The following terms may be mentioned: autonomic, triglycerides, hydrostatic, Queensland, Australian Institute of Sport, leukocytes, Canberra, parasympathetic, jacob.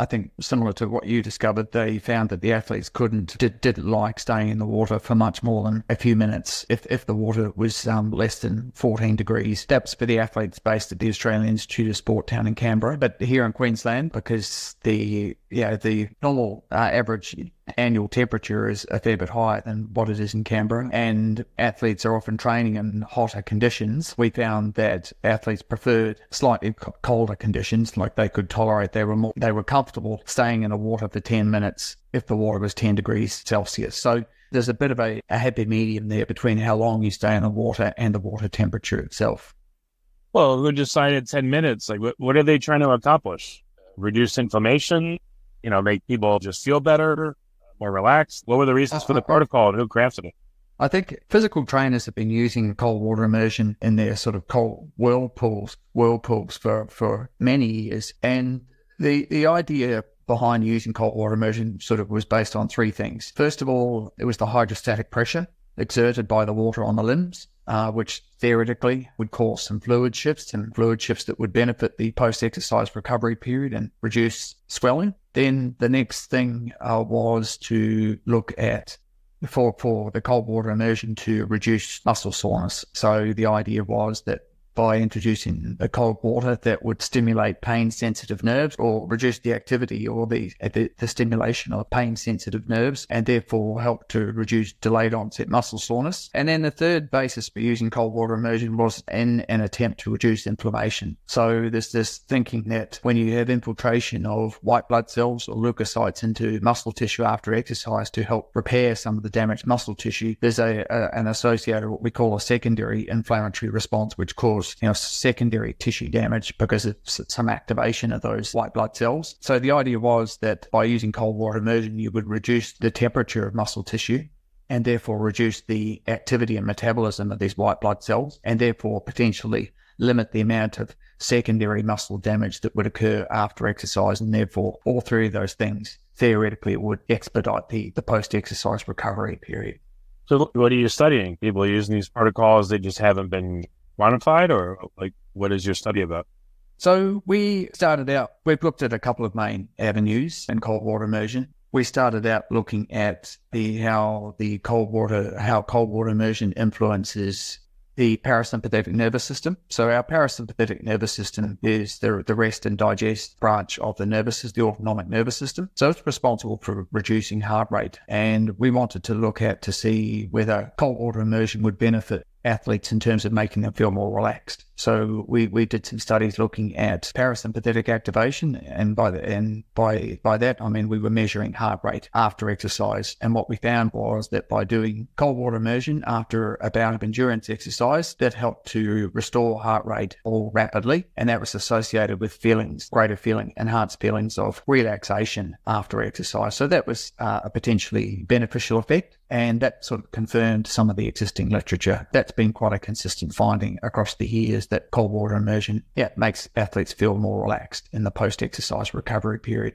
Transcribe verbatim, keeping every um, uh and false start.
I think similar to what you discovered, they found that the athletes couldn't, did, didn't like staying in the water for much more than a few minutes if, if the water was um, less than fourteen degrees. That's for the athletes based at the Australian Institute of Sport down in Canberra. But here in Queensland, because the, yeah, the normal uh, average annual temperature is a fair bit higher than what it is in Canberra, and athletes are often training in hotter conditions, we found that athletes preferred slightly colder conditions. Like they could tolerate, they were more, they were comfortable staying in the water for ten minutes if the water was ten degrees Celsius. So there's a bit of a, a happy medium there between how long you stay in the water and the water temperature itself. Well, we're just saying at ten minutes, like what, what are they trying to accomplish? Reduce inflammation, you know, make people just feel better, more relaxed? What were the reasons for the protocol and who crafted it? I think physical trainers have been using cold water immersion in their sort of cold whirlpools, whirlpools for, for many years. And the, the idea behind using cold water immersion sort of was based on three things. First of all, it was the hydrostatic pressure exerted by the water on the limbs, uh, which theoretically would cause some fluid shifts, and fluid shifts that would benefit the post-exercise recovery period and reduce swelling. Then the next thing uh, was to look at for, for the cold water immersion to reduce muscle soreness. So the idea was that by introducing the cold water, that would stimulate pain-sensitive nerves or reduce the activity or the, the, the stimulation of pain-sensitive nerves, and therefore help to reduce delayed onset muscle soreness. And then the third basis for using cold water immersion was in an attempt to reduce inflammation. So there's this thinking that when you have infiltration of white blood cells or leukocytes into muscle tissue after exercise to help repair some of the damaged muscle tissue, there's a, a an associated what we call a secondary inflammatory response, which causes you know, secondary tissue damage because of some activation of those white blood cells. So the idea was that by using cold water immersion, you would reduce the temperature of muscle tissue and therefore reduce the activity and metabolism of these white blood cells, and therefore potentially limit the amount of secondary muscle damage that would occur after exercise. And therefore, all three of those things theoretically would expedite the, the post-exercise recovery period. So what are you studying? People using these protocols, they just haven't been quantified, or like what is your study about? So we started out, we've looked at a couple of main avenues in cold water immersion. We started out looking at the how the cold water how cold water immersion influences the parasympathetic nervous system. So our parasympathetic nervous system is the, the rest and digest branch of the nervous system, the autonomic nervous system. So it's responsible for reducing heart rate. And we wanted to look at to see whether cold water immersion would benefit athletes in terms of making them feel more relaxed. So we, we did some studies looking at parasympathetic activation, and by the, and by by that I mean we were measuring heart rate after exercise. And what we found was that by doing cold water immersion after a bout of endurance exercise, that helped to restore heart rate more rapidly, and that was associated with feelings, greater feeling, enhanced feelings of relaxation after exercise. So that was uh, a potentially beneficial effect, and that sort of confirmed some of the existing literature. That's been quite a consistent finding across the years, that cold water immersion, yeah, makes athletes feel more relaxed in the post-exercise recovery period.